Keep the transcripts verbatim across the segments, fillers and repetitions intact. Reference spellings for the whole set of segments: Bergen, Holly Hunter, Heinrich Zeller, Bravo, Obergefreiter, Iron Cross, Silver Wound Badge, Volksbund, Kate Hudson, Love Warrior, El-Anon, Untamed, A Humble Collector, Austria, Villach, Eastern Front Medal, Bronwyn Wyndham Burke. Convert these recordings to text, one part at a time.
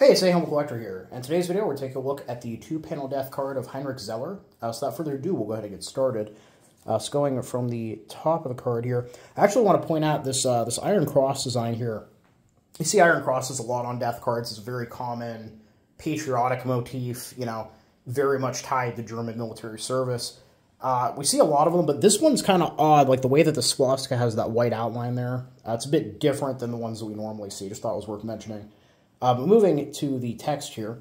Hey, it's A-Home Collector here, and in today's video we're taking a look at the two-panel death card of Heinrich Zeller. Uh, so without further ado, we'll go ahead and get started. Uh, so going from the top of the card here, I actually want to point out this uh, this Iron Cross design here. You see Iron Crosses a lot on death cards. It's a very common patriotic motif, you know, very much tied to German military service. Uh, we see a lot of them, but this one's kind of odd, like the way that the swastika has that white outline there. Uh, it's a bit different than the ones that we normally see. Just thought it was worth mentioning. Uh, but moving to the text here,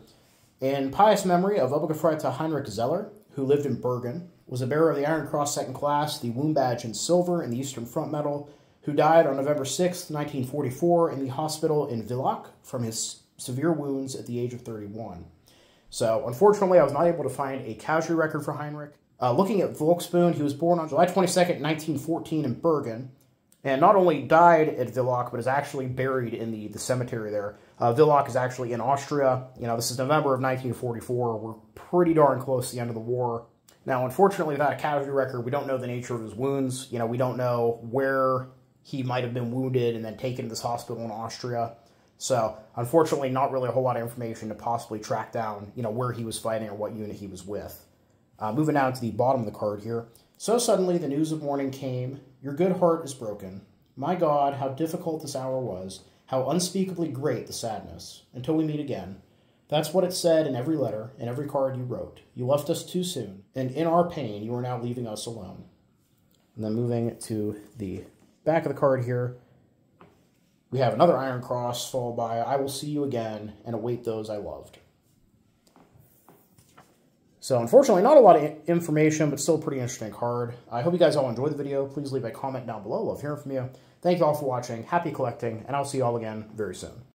in pious memory of Obergefreiter Heinrich Zeller, who lived in Bergen, was a bearer of the Iron Cross Second Class, the Wound Badge in silver, and the Eastern Front Medal, who died on November sixth, nineteen forty-four, in the hospital in Villach from his severe wounds at the age of thirty-one. So, unfortunately, I was not able to find a casualty record for Heinrich. Uh, looking at Volksbund, he was born on July twenty-second, nineteen fourteen, in Bergen, and not only died at Villach, but is actually buried in the, the cemetery there. Uh, Villach is actually in Austria. You know, this is November of nineteen forty-four. We're pretty darn close to the end of the war. Now, unfortunately, without a casualty record, we don't know the nature of his wounds. You know, we don't know where he might have been wounded and then taken to this hospital in Austria. So, unfortunately, not really a whole lot of information to possibly track down, you know, where he was fighting or what unit he was with. Uh, moving down to the bottom of the card here. So suddenly the news of morning came. Your good heart is broken. My God, how difficult this hour was. How unspeakably great the sadness. Until we meet again. That's what it said in every letter, in every card you wrote. You left us too soon, and in our pain, you are now leaving us alone. And then moving to the back of the card here, we have another Iron Cross followed by, I will see you again and await those I loved. So unfortunately, not a lot of information, but still a pretty interesting card. I hope you guys all enjoyed the video. Please leave a comment down below. Love hearing from you. Thank you all for watching. Happy collecting, and I'll see you all again very soon.